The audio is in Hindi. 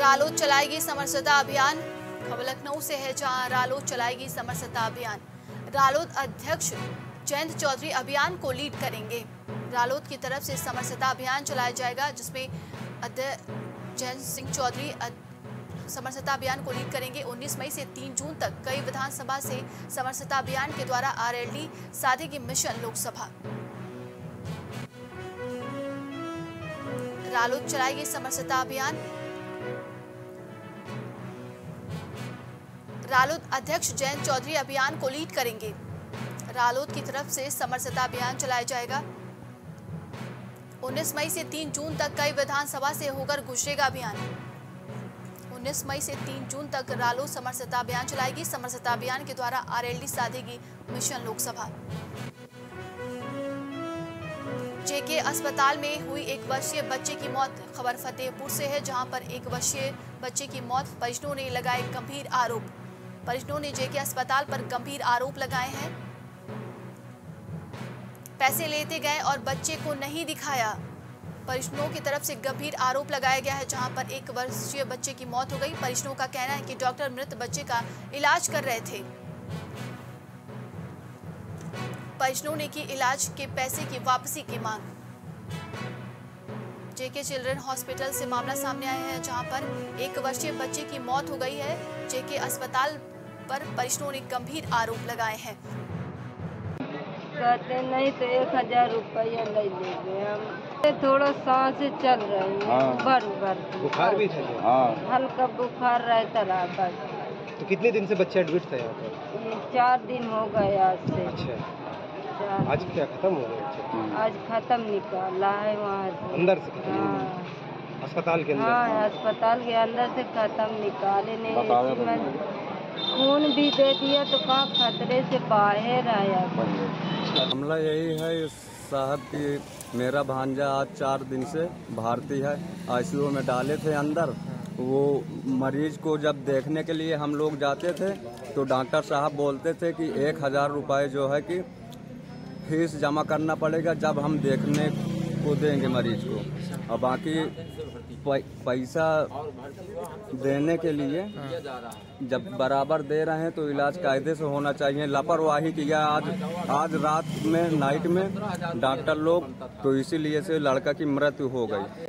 रालोद चलाएगी समर स्वच्छता अभियान। खबर लखनऊ से है जहां रालोद चलाएगी समर स्वच्छता अभियान। रालोद अध्यक्ष जयंत चौधरी अभियान को लीड करेंगे। रालोद की तरफ से समर स्वच्छता अभियान चलाया जाएगा जिसमें जयंत सिंह चौधरी समर स्वच्छता अभियान को लीड करेंगे। 19 मई से 3 जून तक कई विधानसभा से समर स्वच्छता अभियान के द्वारा आरएलडी साधेगी मिशन लोकसभा। रालोद चलाएगी समर स्वच्छता अभियान। रालोद अध्यक्ष जयंत चौधरी अभियान को लीड करेंगे। रालोद की तरफ से समर स्वच्छता अभियान चलाया जाएगा। 19 मई से 3 जून तक कई विधानसभा से होकर गुजरेगा अभियान। 19 मई से 3 जून तक रालोद समर स्वच्छता अभियान चलाएगी। समर स्वच्छता अभियान के द्वारा आरएलडी साधेगी मिशन लोकसभा। जे.के अस्पताल में हुई 1 वर्षीय बच्चे की मौत। खबर फतेहपुर से है जहां पर 1 वर्षीय बच्चे की मौत। परिजनों ने लगाए गंभीर आरोप। परिजनों ने जे.के अस्पताल पर गंभीर आरोप लगाए हैं। पैसे लेते गए और बच्चे को नहीं दिखाया। परिजनों की तरफ से गंभीर आरोप लगाया गया है जहां पर 1 वर्षीय बच्चे की मौत हो गई। परिजनों का कहना है कि डॉक्टर मृत बच्चे का इलाज कर रहे थे। परिजनों ने की इलाज के पैसे की वापसी की मांग। जे.के चिल्ड्रन हॉस्पिटल से मामला सामने आया है जहां पर 1 वर्षीय बच्चे की मौत हो गई है। जे.के अस्पताल पर परिजनों ने गंभीर आरोप लगाए हैं। कहते नहीं तो 1000 रुपया ले लेंगे हम। थोड़ा सांस चल रही है। हाँ। बुखार भी चल रहा है। हल्का बुखार रहता रहा। तो कितने दिन से बच्चा एडमिट था यहाँ पर? 4 दिन हो गए आज से। अच्छा, आज क्या खत्म हो गया? आज खत्म निकाला है वहाँ अंदर से। हाँ। अस्पताल के अंदर। हाँ, अस्पताल के अंदर से खत्म निकाले ने। खून भी दे दिया तो कहाँ खतरे से बाहर आया। हमला यही है साहब कि मेरा भांजा आज 4 दिन से भर्ती है। आईसीयू में डाले थे अंदर। वो मरीज को जब देखने के लिए हम लोग जाते थे तो डॉक्टर साहब बोलते थे कि 1000 रुपये जो है कि फीस जमा करना पड़ेगा जब हम देखने को देंगे मरीज को। और बाकी पैसा देने के लिए जब बराबर दे रहे हैं तो इलाज कायदे से होना चाहिए। लापरवाही किया आज रात में नाइट में डॉक्टर लोग, तो इसीलिए से लड़का की मृत्यु हो गई।